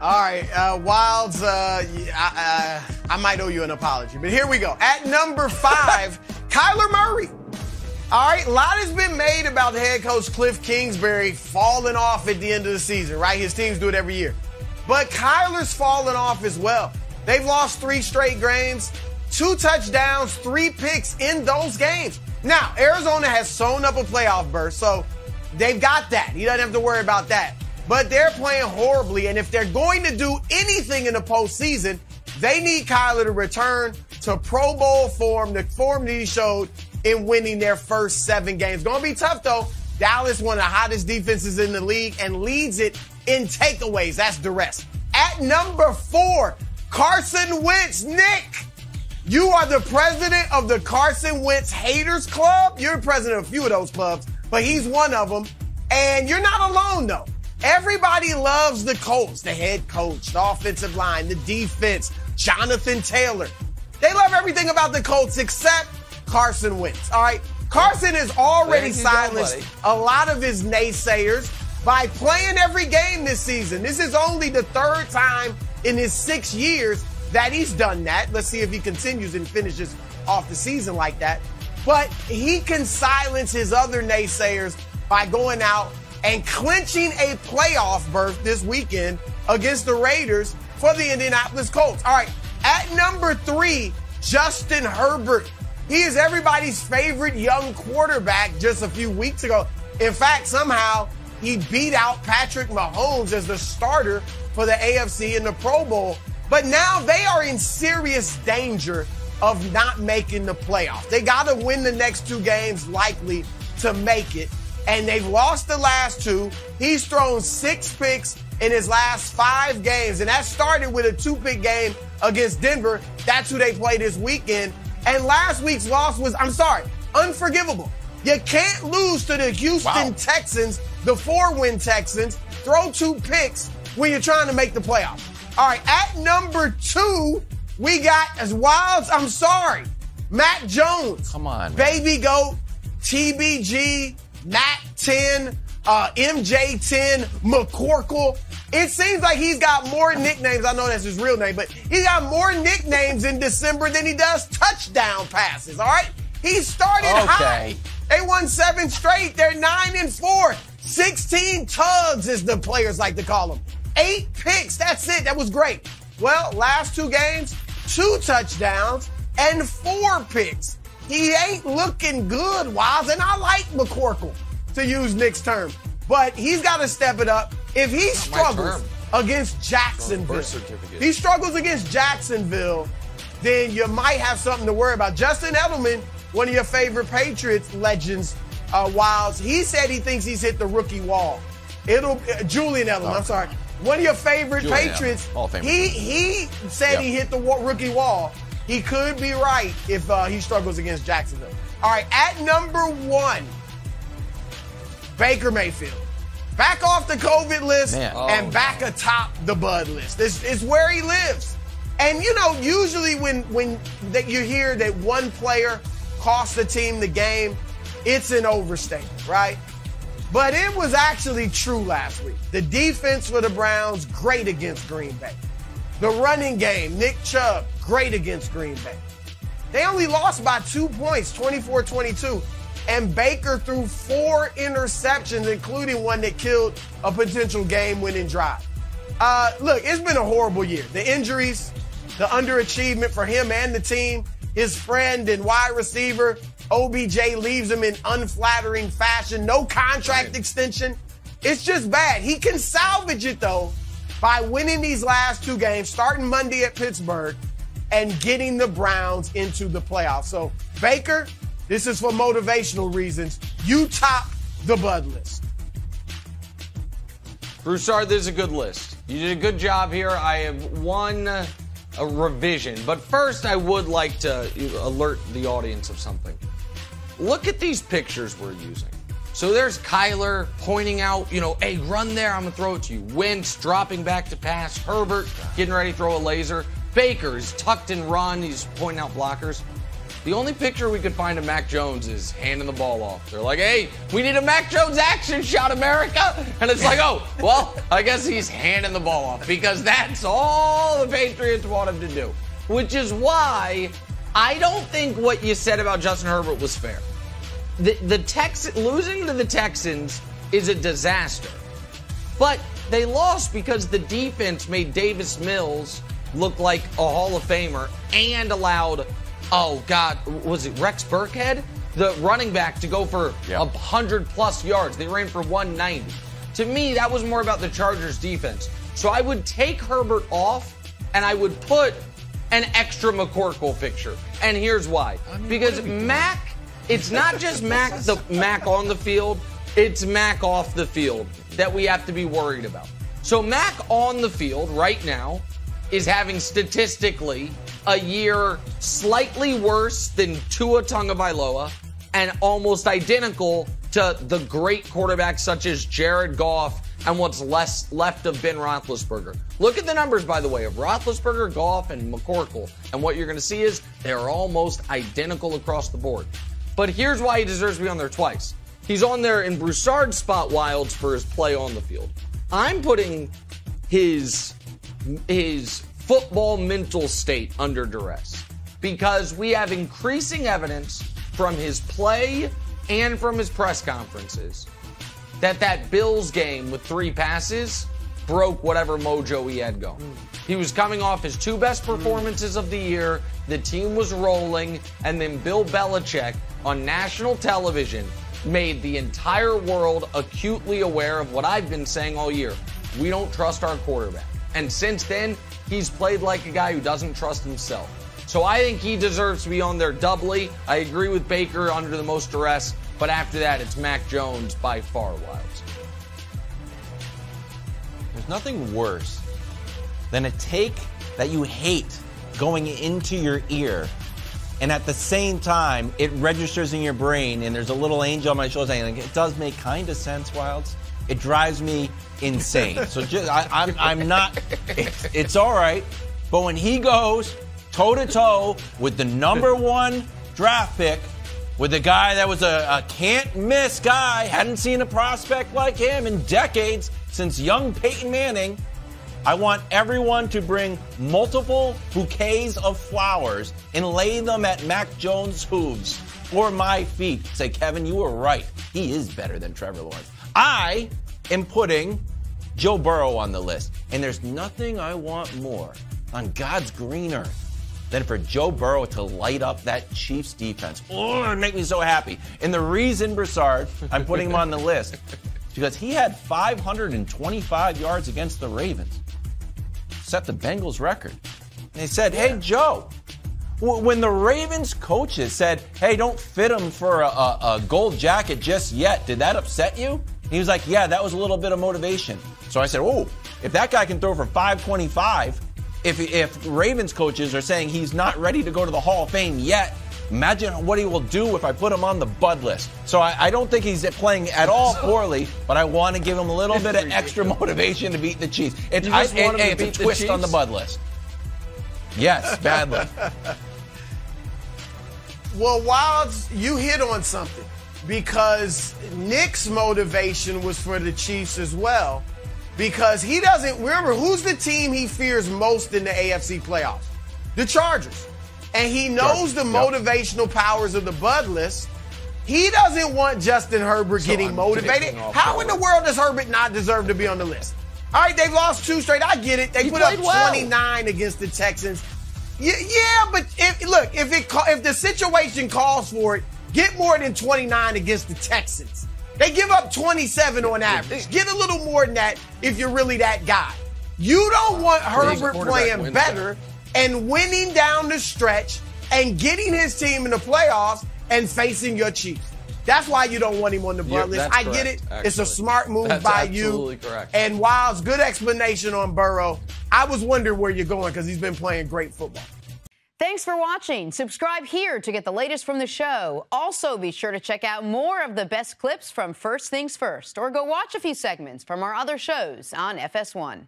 All right, Wilds, I might owe you an apology, but here we go. At number 5, Kyler Murray. All right, a lot has been made about head coach Cliff Kingsbury falling off at the end of the season, right? His teams do it every year. But Kyler's falling off as well. They've lost 3 straight games, 2 touchdowns, 3 picks in those games. Now, Arizona has sewn up a playoff berth, so they've got that. He doesn't have to worry about that. But they're playing horribly, and if they're going to do anything in the postseason, they need Kyler to return to Pro Bowl form, the form that he showed in winning their first 7 games. Going to be tough, though. Dallas, one of the hottest defenses in the league, and leads it in takeaways. That's duress. At number 4, Carson Wentz. Nick, you are the president of the Carson Wentz Haters Club. You're the president of a few of those clubs, but he's one of them. And you're not alone, though. Everybody loves the Colts, the head coach, the offensive line, the defense, Jonathan Taylor. They love everything about the Colts except Carson Wentz, all right? Carson has already silenced a lot of his naysayers by playing every game this season. This is only the 3rd time in his 6 years that he's done that. Let's see if he continues and finishes off the season like that. But he can silence his other naysayers by going out and clinching a playoff berth this weekend against the Raiders for the Indianapolis Colts. All right, at number 3, Justin Herbert. He is everybody's favorite young quarterback just a few weeks ago. In fact, somehow he beat out Patrick Mahomes as the starter for the AFC in the Pro Bowl. But now they are in serious danger of not making the playoffs. They got to win the next 2 games likely to make it. And they've lost the last 2. He's thrown 6 picks in his last 5 games. And that started with a 2-pick game against Denver. That's who they play this weekend. And last week's loss was, I'm sorry, unforgivable. You can't lose to the Houston Texans, the 4-win Texans, throw 2 picks when you're trying to make the playoffs. All right, at number 2, we got, as Wilds, I'm sorry, Mac Jones. Come on, man. Baby Goat, TBG, Mac 10, MJ 10, McCorkle. It seems like he's got more nicknames. I know that's his real name, but he got more nicknames in December than he does touchdown passes, all right? He started high. They won 7 straight. They're 9-4. 16 tugs, as the players like to call them. 8 picks. That's it. That was great. Well, last 2 games, 2 touchdowns and 4 picks. He ain't looking good, Wiles, and I like McCorkle, to use Nick's term, but he's got to step it up. If he struggles against Jacksonville, then you might have something to worry about. Justin Edelman, one of your favorite Patriots legends, Wiles, he said he thinks he's hit the rookie wall. Julian Edelman, I'm sorry. One of your favorite Patriots, he said he hit the rookie wall. He could be right if he struggles against Jacksonville. All right, at number 1, Baker Mayfield. Back off the COVID list and back atop the Bud list. This is where he lives. And, you know, usually when you hear that one player costs the team the game, it's an overstatement, right? But it was actually true last week. The defense for the Browns, great against Green Bay. The running game, Nick Chubb, great against Green Bay. They only lost by 2 points, 24-22, and Baker threw 4 interceptions, including one that killed a potential game-winning drive. Look, it's been a horrible year. The injuries, the underachievement for him and the team, his friend and wide receiver, OBJ, leaves him in unflattering fashion, no contract extension. It's just bad. He can salvage it, though, by winning these last 2 games, starting Monday at Pittsburgh, and getting the Browns into the playoffs. So, Baker, this is for motivational reasons. You top the Bud list. Broussard, this is a good list. You did a good job here. I have won a revision. But first, I would like to alert the audience of something. Look at these pictures we're using. So there's Kyler pointing out, you know, hey, run there, I'm going to throw it to you. Wentz dropping back to pass. Herbert getting ready to throw a laser. Baker is tucked and run. He's pointing out blockers. The only picture we could find of Mac Jones is handing the ball off. They're like, hey, we need a Mac Jones action shot, America. And it's like, oh, well, I guess he's handing the ball off because that's all the Patriots want him to do, which is why I don't think what you said about Justin Herbert was fair. Losing to the Texans is a disaster, but they lost because the defense made Davis Mills look like a Hall of Famer and allowed, oh, God, was it Rex Burkhead, the running back, to go for 100-plus yards. They ran for 190. To me, that was more about the Chargers' defense. So I would take Herbert off, and I would put an extra McCorkle picture. And here's why. I mean, because Mac, it's not just Mac on the field. It's Mac off the field that we have to be worried about. So Mac on the field right now is having statistically a year slightly worse than Tua Tagovailoa and almost identical to the great quarterbacks such as Jared Goff and what's left of Ben Roethlisberger. Look at the numbers, by the way, of Roethlisberger, Goff, and McCorkle. And what you're going to see is they're almost identical across the board. But here's why he deserves to be on there twice. He's on there in Broussard's spot wilds for his play on the field. I'm putting his football mental state under duress because we have increasing evidence from his play and from his press conferences that Bills game with 3 passes broke whatever mojo he had going. He was coming off his 2 best performances of the year, the team was rolling, and then Bill Belichick on national television made the entire world acutely aware of what I've been saying all year. We don't trust our quarterback. And since then, he's played like a guy who doesn't trust himself. So I think he deserves to be on there doubly. I agree with Baker under the most duress, but after that, it's Mac Jones by far, Wilds. There's nothing worse than a take that you hate going into your ear, and at the same time, it registers in your brain, and there's a little angel on my shoulder saying, like, it does make kind of sense, Wilds. It drives me insane. So just, I'm not, it's all right. But when he goes toe-to-toe with the #1 draft pick, with a guy that was a can't-miss guy, hadn't seen a prospect like him in decades since young Peyton Manning, I want everyone to bring multiple bouquets of flowers and lay them at Mac Jones' hooves or my feet. Say, Kevin, you were right. He is better than Trevor Lawrence. I am putting Joe Burrow on the list, and there's nothing I want more on God's green earth than for Joe Burrow to light up that Chiefs defense. Oh, it makes me so happy. And the reason, Broussard, I'm putting him on the list because he had 525 yards against the Ravens, set the Bengals record. And they said, hey, Joe, when the Ravens coaches said, hey, don't fit him for a gold jacket just yet, did that upset you? He was like, yeah, that was a little bit of motivation. So I said, oh, if that guy can throw for 525, if Ravens coaches are saying he's not ready to go to the Hall of Fame yet, imagine what he will do if I put him on the bud list. So I don't think he's playing at all poorly, but I want to give him a little bit of extra motivation to beat the Chiefs. It's a twist on the bud list. Yes, badly. Well, Wilds, you hit on something. Because Nick's motivation was for the Chiefs as well, because he doesn't remember who's the team he fears most in the AFC playoffs, the Chargers, and he knows the motivational powers of the bud list. He doesn't want Justin Herbert getting motivated. How in the world does Herbert not deserve to be on the list? All right, they've lost 2 straight. I get it. They put up 29 against the Texans. Yeah, but if the situation calls for it. Get more than 29 against the Texans. They give up 27 on average. Get a little more than that if you're really that guy. You don't want Herbert playing better and winning down the stretch and getting his team in the playoffs and facing your Chiefs. That's why you don't want him on the bud list. I get it. It's a smart move by you. And Wilds, good explanation on Burrow. I was wondering where you're going because he's been playing great football. Thanks for watching. Subscribe here to get the latest from the show. Also, be sure to check out more of the best clips from First Things First, or go watch a few segments from our other shows on FS1.